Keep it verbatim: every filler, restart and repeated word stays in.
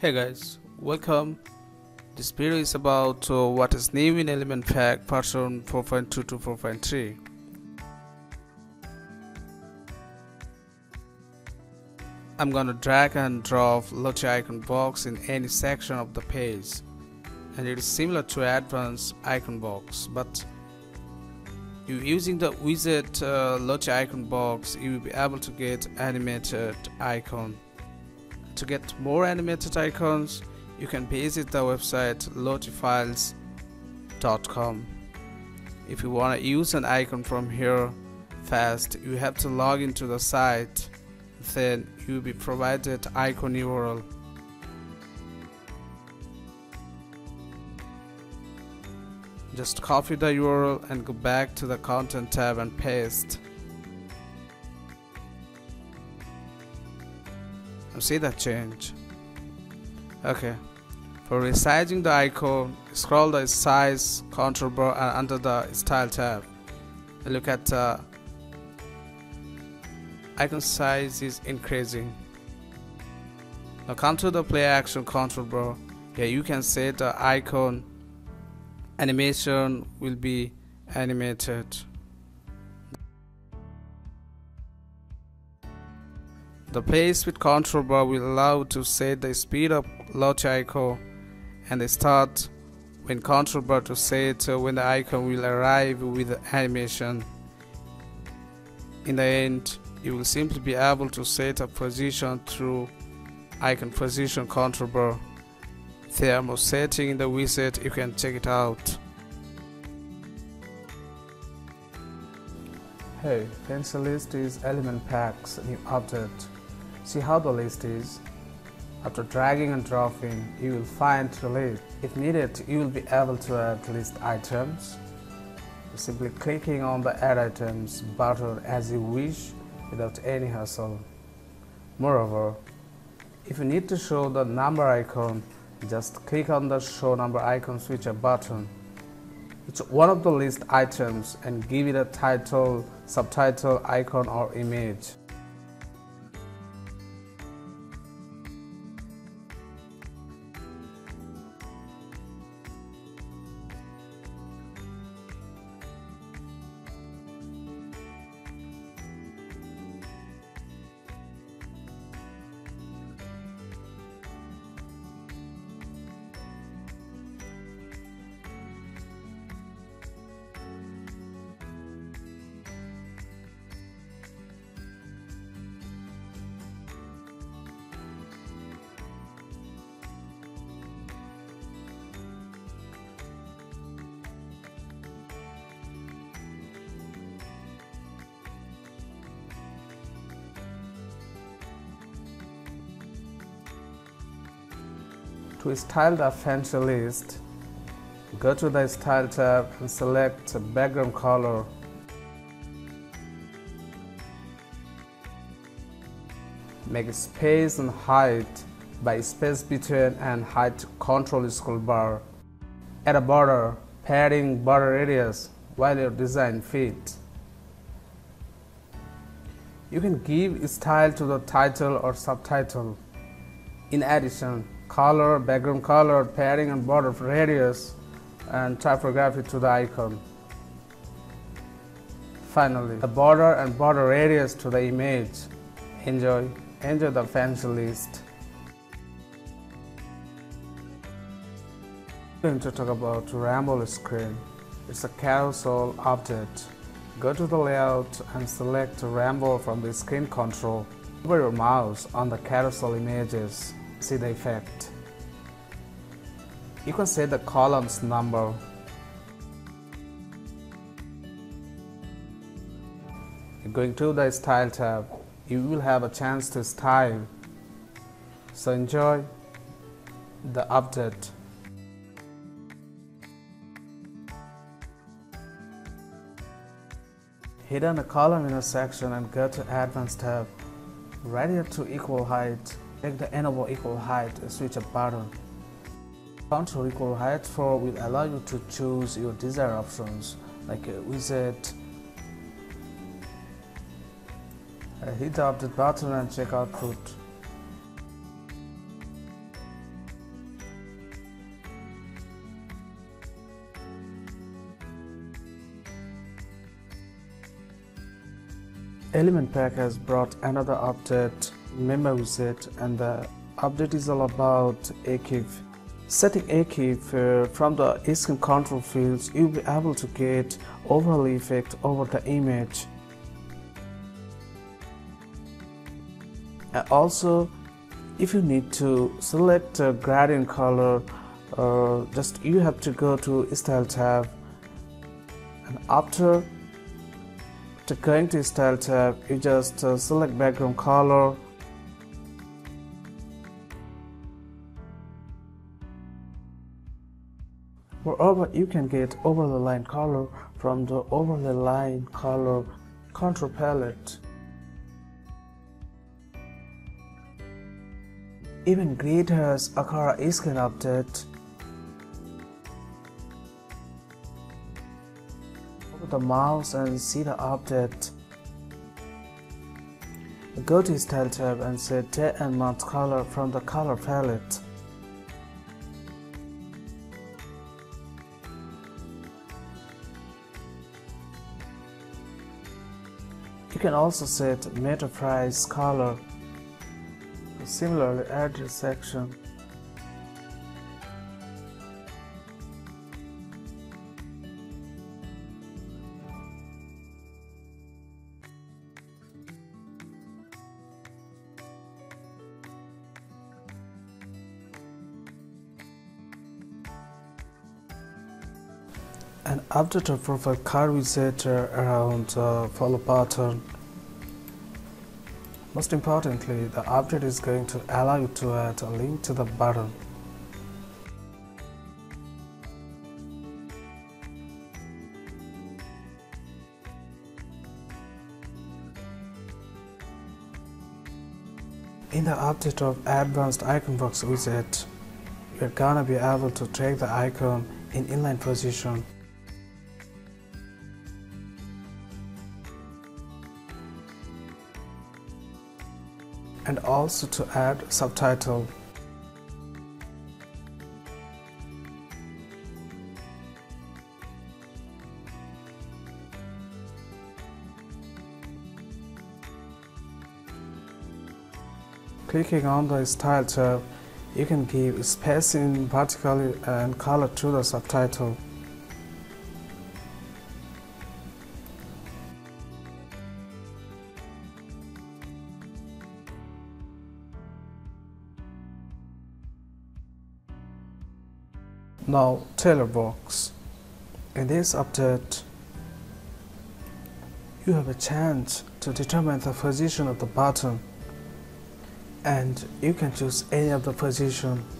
Hey guys, welcome. This video is about uh, what is new in element pack version four point two to four point three. I'm gonna drag and drop Lottie icon box in any section of the page, and it is similar to advanced icon box, but you using the widget uh, Lottie icon box, you will be able to get animated icon. To get more animated icons, you can visit the website lottie files dot com. If you want to use an icon from here fast, you have to log into the site, then you will be provided icon U R L. Just copy the U R L and go back to the content tab and paste. See that change? Okay, for resizing the icon, scroll the size control bar and under the style tab, and look at the icon size is increasing. Now come to the play action control bar. Here you can set the icon animation will be animated. The play speed control bar will allow to set the speed of Lottie icon and the start when control bar to set when the icon will arrive with the animation. In the end, you will simply be able to set a position through icon position control bar. There are more settings in the wizard, you can check it out. Hey, pencil list is element packs new update. See how the list is. After dragging and dropping, you will find the list. If needed, you will be able to add list items. Simply clicking on the add items button as you wish without any hassle. Moreover, if you need to show the number icon, just click on the show number icon switcher button. It's one of the list items and give it a title, subtitle, icon or image. To style the pencil list, go to the style tab and select background color. Make space and height by space between and height control scroll bar. Add a border, padding border radius while your design fit. You can give style to the title or subtitle. In addition, color, background color, padding and border radius and typography to the icon. Finally, a border and border radius to the image. Enjoy, enjoy the pencil list. We're going to talk about Ramble Screen. It's a carousel update. Go to the layout and select Ramble from the screen control. Move your mouse on the carousel images. See the effect. You can set the columns number. Going to the style tab, you will have a chance to style. So enjoy the update. Hidden a column in a section and go to advanced tab. Right here to equal height. Click the enable equal height switch button. Control equal height four will allow you to choose your desired options like a widget. Hit the update button and check output. Element Pack has brought another update, Memo Set, and the update is all about A K I F. Setting A K I F uh, from the skin control fields, you'll be able to get overlay effect over the image. And also, if you need to select a gradient color, uh, just you have to go to Style tab, and after to going to Style tab, you just uh, select background color, moreover you can get overlay line color from the overlay line color control palette. Even greater has Akara skin update. Over the mouse and see the update. Go to Style tab and set day and month color from the color palette. You can also set meta price color. Similarly, add this section. And after the profile card, we set uh, around the uh, follow button. Most importantly, the update is going to allow you to add a link to the button. In the update of Advanced Icon Box widget, you're gonna be able to take the icon in inline position. And also to add subtitle. Clicking on the Style tab, you can give spacing, vertically and color to the subtitle. Now, Tailor Box. In this update, you have a chance to determine the position of the button, and you can choose any of the position.